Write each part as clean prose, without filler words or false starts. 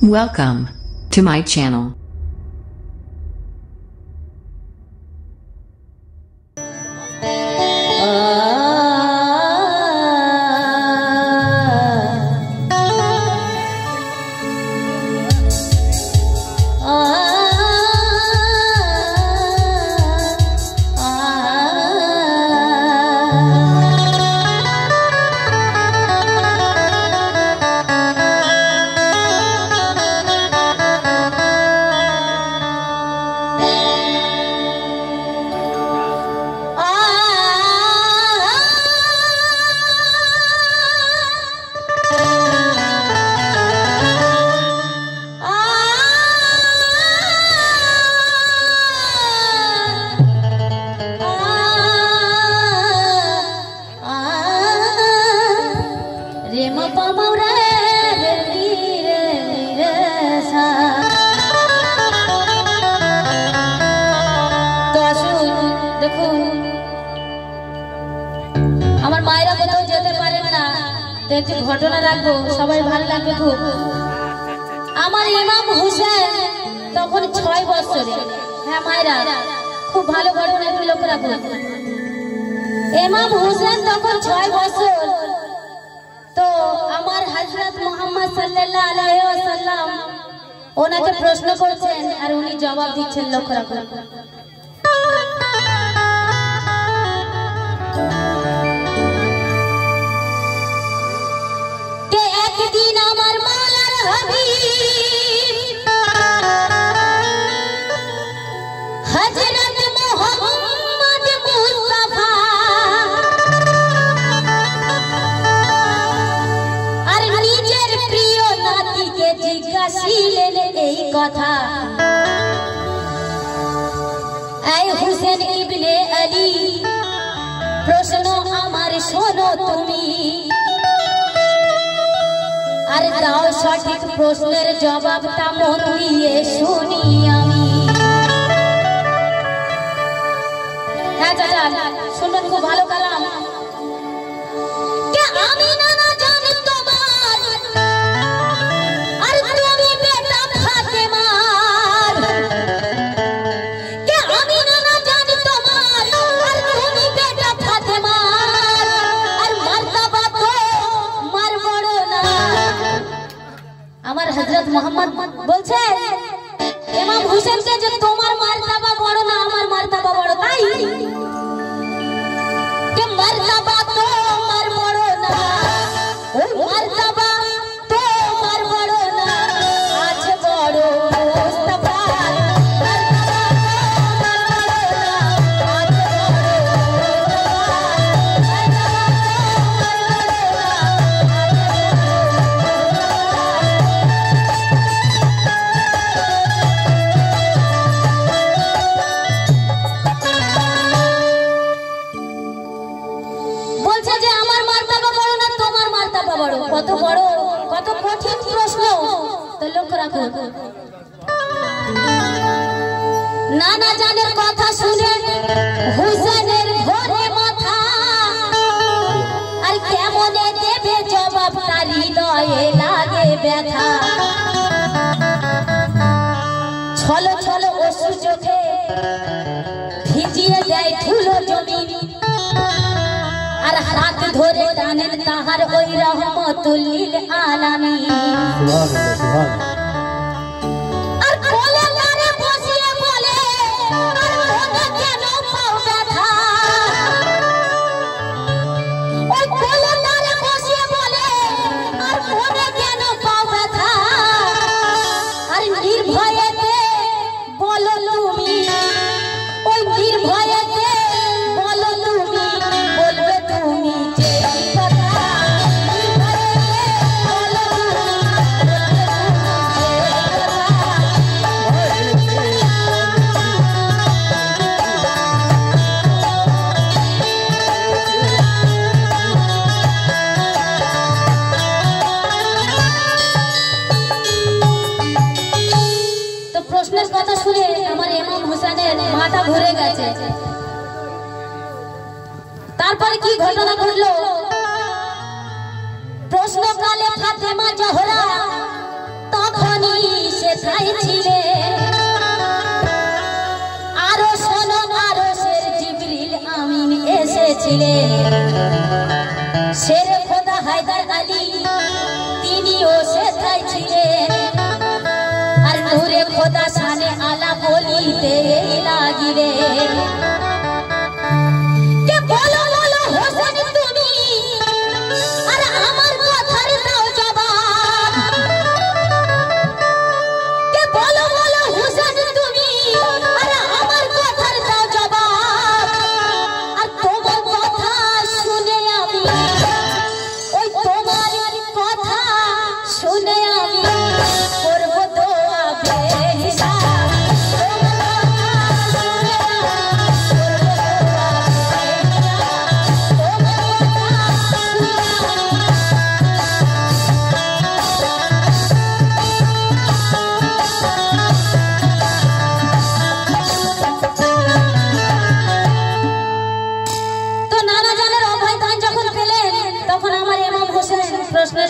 Welcome to my channel. घटना रखो सबाई भालो लागे खूब आमार इमाम हुसैन तखन 6 बछरे हां मायरा खूब भालो घटना के लोक रखो इमाम हुसैन तखन 6 बछर तो आमार हजरत मोहम्मद सल्लल्लाहु अलैहि वसल्लम ओनाके प्रश्न करছেন আর উনি জবাব দিচ্ছেন লোক रखो हजरत मोहम्मद मुस्तफा और निजेर प्रिय नाती के जिज्ञासिलेन एई कथा ऐ हुसैन इब्ने अली प्रश्न आमार शोनो तुमी अरे दाओ सठिक प्रश्नेर जवाबटा मन दिए शुनी आमी हाजारान सुनन को भालो कलाम के आमी ना जान तोमार अरे तुमी बेटा फातिमा के आमी ना जान तोमार अरे तुमी बेटा फातिमा और मर्तबा तो मरबड़ो ना हमार हजरत मोहम्मद बोलछे इमाम हुसैन के जो तोमार मर्तबा बड़ो ना हमार मर्तबा बड़ो ताई के मर्तबा तो मार बड़ो ना ओ मर्तबा तो मार बड़ो ना आज बड़ो मुस्तफा मर्तबा तो मार बड़ो ना आज কত বড় কত কঠিন প্রশ্ন তো লক্ষ্য রাখো নানা জানের কথা শুনে হুসেনের ঘরে মাথা আর কেমনে দেবে জবাব তার হৃদয়ে লাগে ব্যথা ছলো ছলো অশ্রু চোখে ভিজিয়ে দেয় ধুলো জমিন আর হাত ধরে টানেন তাহার ওই রহমতুল লিল আলামিন সুবহানাল্লাহ সুবহানাল্লাহ আর কোলে ধরে বসিয়ে বলে আর মনে কেন পাও ব্যথা ওই কোলে ধরে বসিয়ে বলে আর মনে কেন পাও ব্যথা আর নির্ভয়েতে বলো তুমি ওই নির্ভয়েতে বলো তুমি বলবে তুমি माथा घुरे गए तारपर की घटना घटलो प्रश्नकाले फातिमा जहरा तखनी छिड़े शेर खुदा हैदर अली तीनियों से थाई छिड़े और नूरे खुदा शाने आला बोली ते लागी रे के बोलो बोलो हुसैन तुमी और अमर कथर नौजवान के बोलो बोलो हुसैन तुमी और अमर कथर नौजवान और तुम्हार कथा सुने आमी ओई तुम्हार कथा सुने आमी करबो दुआ बेहिसाब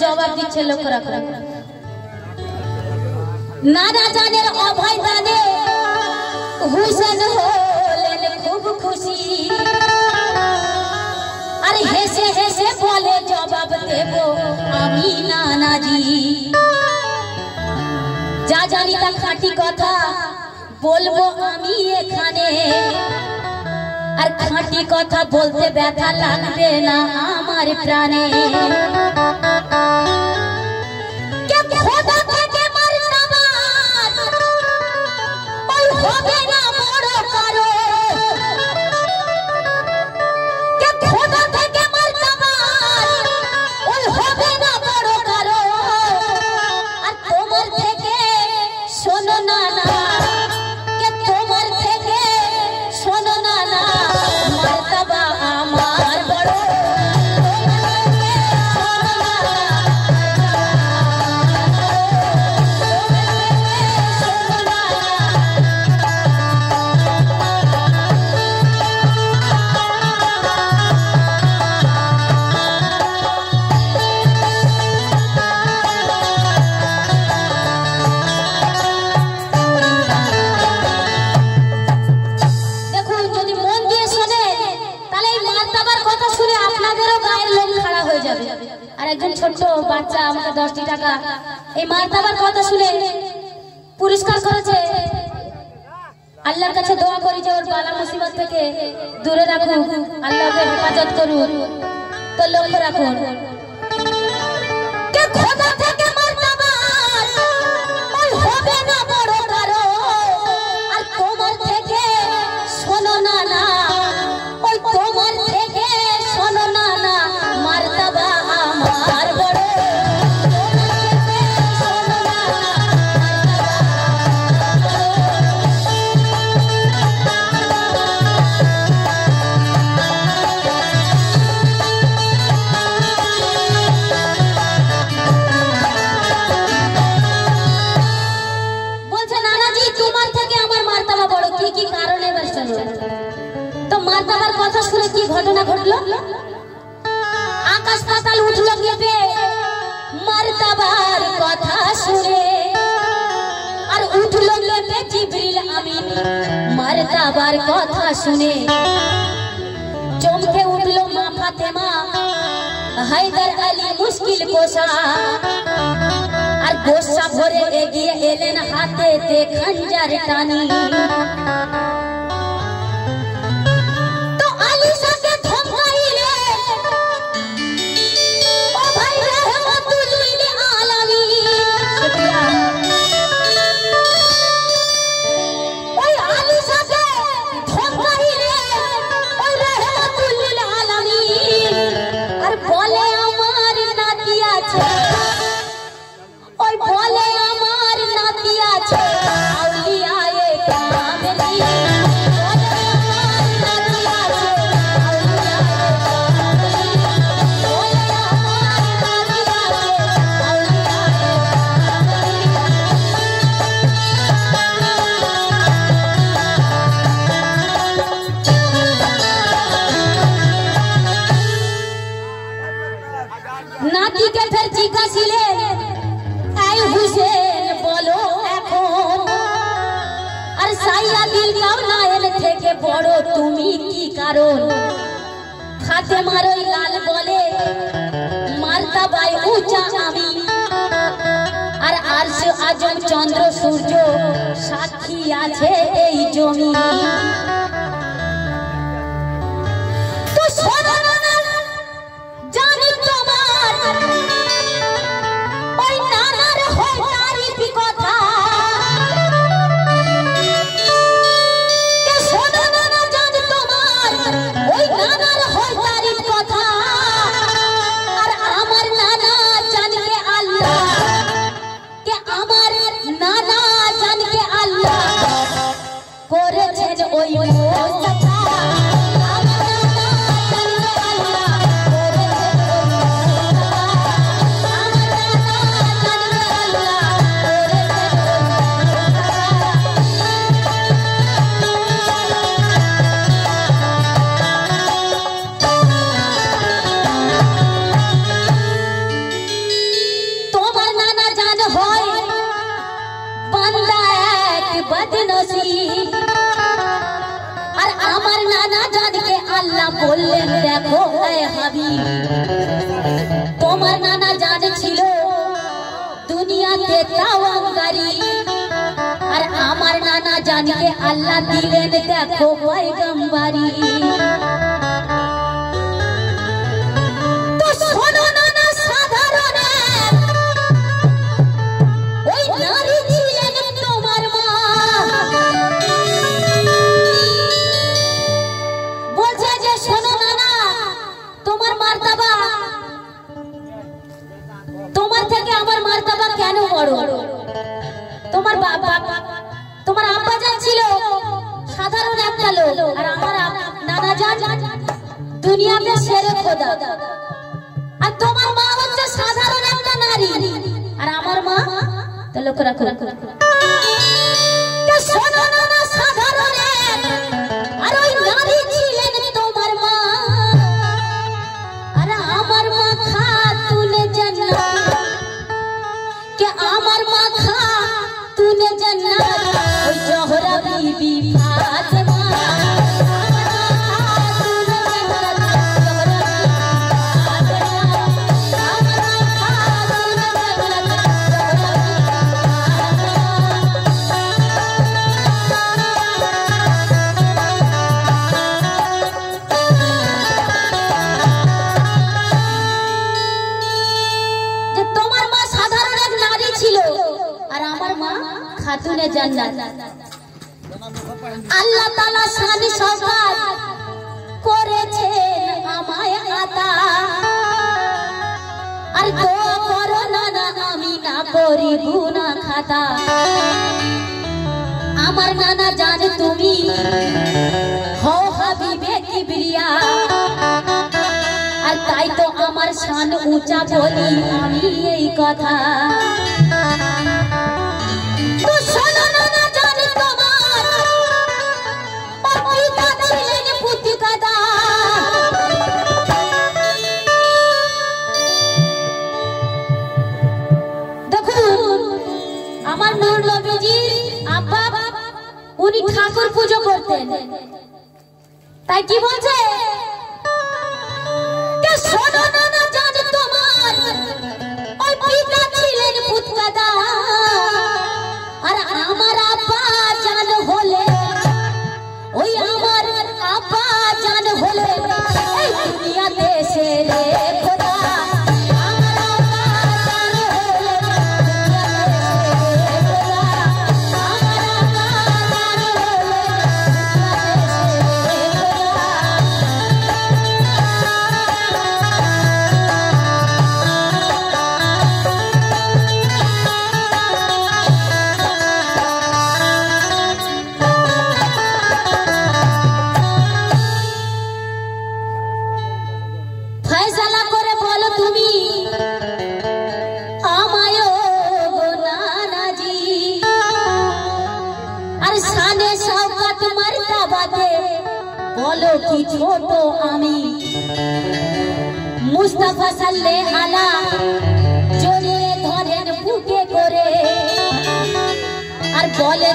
जवाब दिखे लोक नाना जाने अभय दाने हुसैन होलेन खूब खुशी अरे हेसे हेसे बोले जवाब देबो आमी नाना जी जा जानी ता खाटी कथा बोलबो आमी एखाने और खाटी कथा बोलते व्यथा लागबे ना आमार प्राणे हाथे मारो लाल बोले मारता भाई ऊंचा आमी और अर्श आजम चंद्र सूर्य साक्षी आछे এই জমি তো শোনো না জানি তোমার ওই নানার হয় তারিফ কথা अल्लाह दिले देखो पैगम्बरी बोले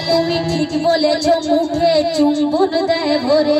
तुम्हें ठीक बोले जो मुखे चुम्बन दे भोरे।